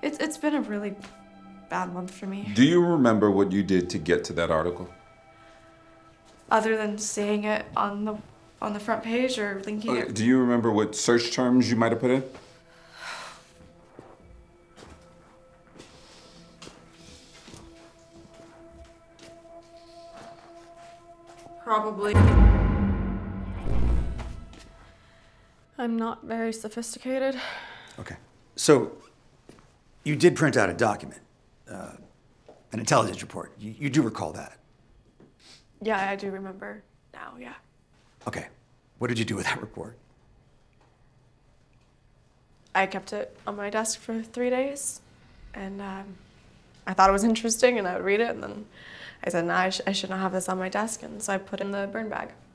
It's been a really bad month for me. Do you remember what you did to get to that article? Other than seeing it on the front page or linking it. Do you remember what search terms you might have put in? Probably. I'm not very sophisticated. Okay. So, you did print out a document, an intelligence report. You do recall that? Yeah, I do remember now, yeah. Okay. What did you do with that report? I kept it on my desk for 3 days, and I thought it was interesting, and I would read it, and then I said, no, I should not have this on my desk, and so I put it in the burn bag.